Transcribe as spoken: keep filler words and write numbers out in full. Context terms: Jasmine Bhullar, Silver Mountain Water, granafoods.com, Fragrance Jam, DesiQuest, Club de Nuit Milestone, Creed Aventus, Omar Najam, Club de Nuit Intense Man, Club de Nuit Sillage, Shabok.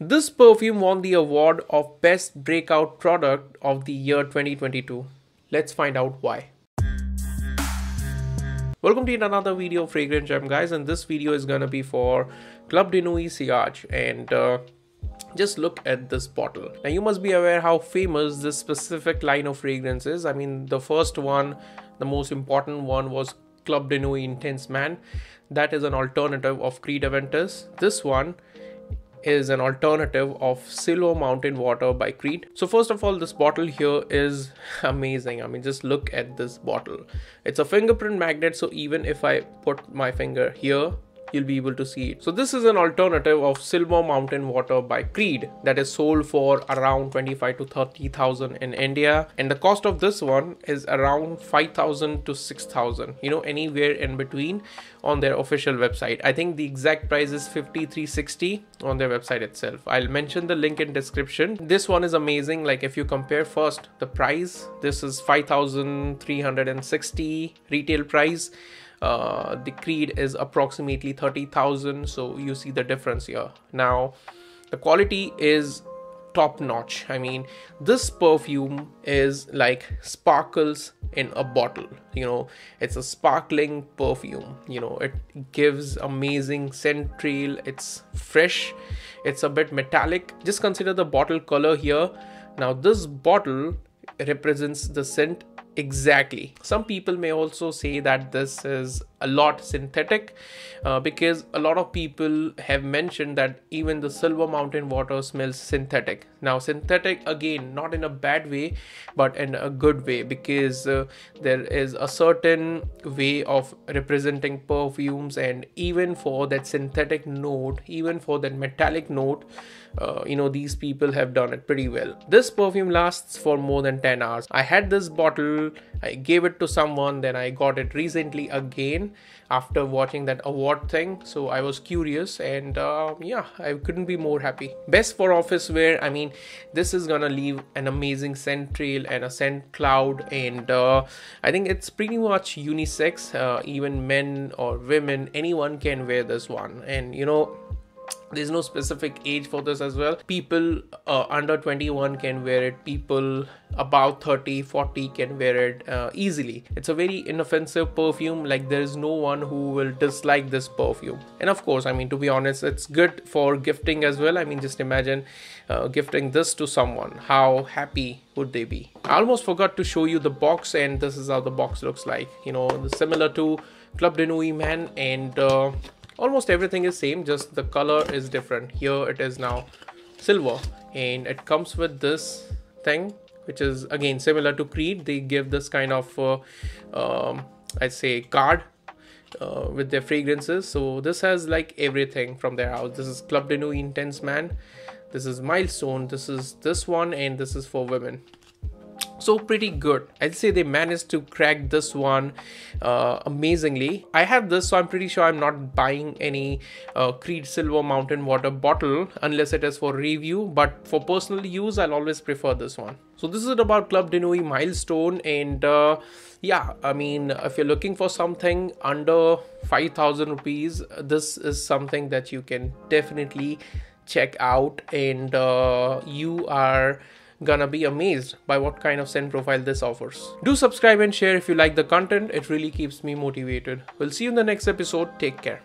This perfume won the award of Best Breakout Product of the year twenty twenty-two. Let's find out why. Welcome to another video of Fragrance Jam, guys, and this video is gonna be for Club de Nuit Sillage, and uh, just look at this bottle. Now you must be aware how famous this specific line of fragrance is. I mean, the first one, the most important one, was Club de Nuit Intense Man. That is an alternative of Creed Aventus. This one is an alternative of Silver Mountain Water by Creed. So first of all, this bottle here is amazing. I mean, just look at this bottle. It's a fingerprint magnet, so even if I put my finger here, you'll be able to see it. So this is an alternative of Silver Mountain Water by Creed that is sold for around twenty-five to thirty thousand in India, and the cost of this one is around five thousand to six thousand, you know, anywhere in between on their official website. I think the exact price is fifty-three sixty on their website itself. I'll mention the link in description. This one is amazing. Like, if you compare first the price, this is five thousand three hundred sixty retail price. Uh, the Creed is approximately thirty thousand, so you see the difference here. Now the quality is top notch. I mean, this perfume is like sparkles in a bottle, you know. It's a sparkling perfume, you know. It gives amazing scent trail. It's fresh, it's a bit metallic. Just consider the bottle color here. Now this bottle represents the scent exactly. Some people may also say that this is a lot synthetic, uh, because a lot of people have mentioned that even the Silver Mountain Water smells synthetic. Now synthetic, again, not in a bad way, but in a good way, because uh, there is a certain way of representing perfumes, and even for that synthetic note, even for that metallic note, uh, you know, these people have done it pretty well. This perfume lasts for more than ten hours. I had this bottle, I gave it to someone, then I got it recently again after watching that award thing, so I was curious, and uh, yeah, I couldn't be more happy. Best for office wear. I mean, this is gonna leave an amazing scent trail and a scent cloud, and uh, I think it's pretty much unisex. Uh, even men or women, anyone can wear this one, and you know, there's no specific age for this as well. People uh, under twenty-one can wear it. People about thirty, forty can wear it uh, easily. It's a very inoffensive perfume. Like, there is no one who will dislike this perfume. And of course, I mean, to be honest, it's good for gifting as well. I mean, just imagine uh, gifting this to someone. How happy would they be? I almost forgot to show you the box, and this is how the box looks like. You know, similar to Club de Nuit Man, and uh, almost everything is same, just the color is different. Here it is now silver, and it comes with this thing, which is again similar to Creed. They give this kind of uh, um, I'd say card uh, with their fragrances. So this has like everything from their house. This is Club de Nuit Intense Man, this is Milestone, this is this one, and this is for women. So pretty good. I'd say they managed to crack this one uh, amazingly. I have this, so I'm pretty sure I'm not buying any uh, Creed Silver Mountain Water bottle unless it is for review, but for personal use, I'll always prefer this one. So this is about Club de Nuit Milestone, and uh, yeah, I mean, if you're looking for something under five thousand rupees, this is something that you can definitely check out, and uh, you are gonna be amazed by what kind of scent profile this offers. Do subscribe and share if you like the content. It really keeps me motivated. We'll see you in the next episode. Take care.